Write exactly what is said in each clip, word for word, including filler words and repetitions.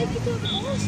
take you to the coast.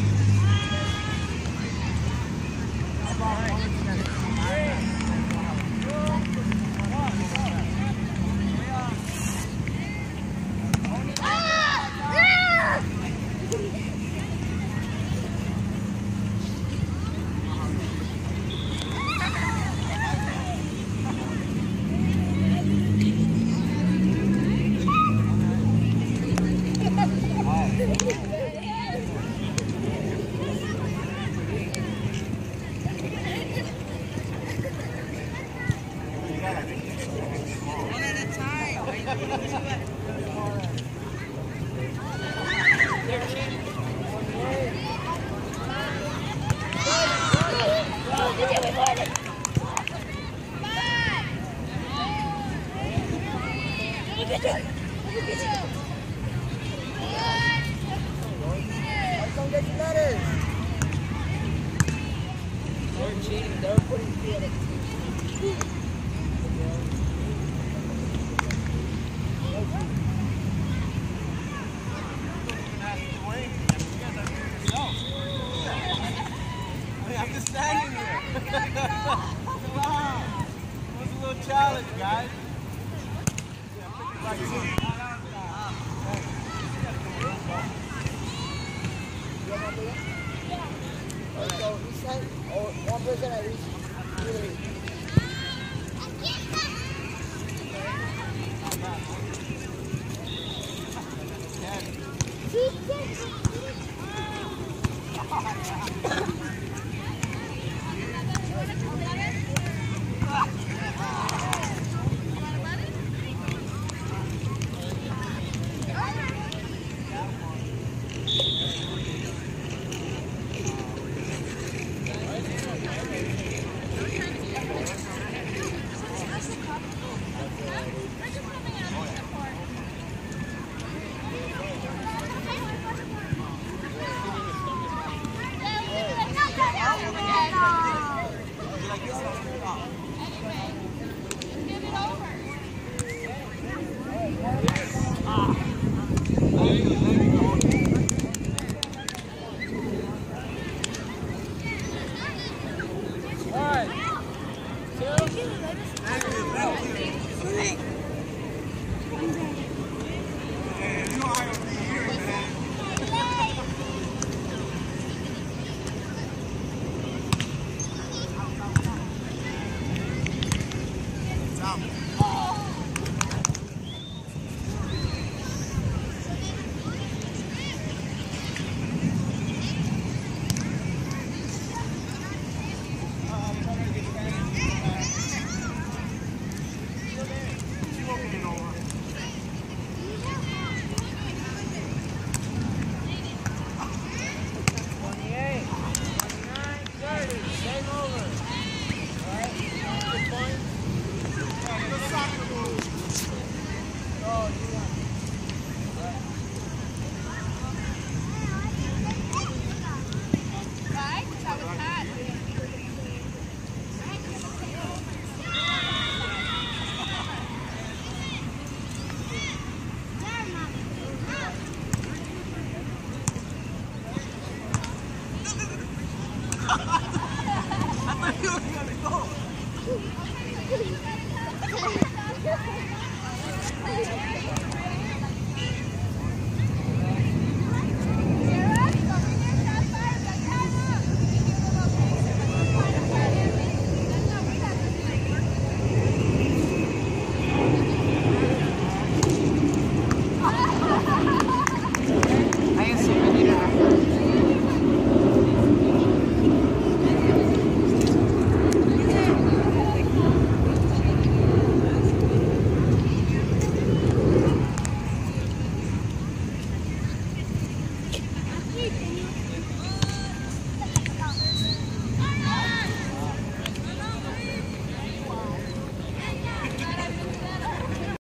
Thank you.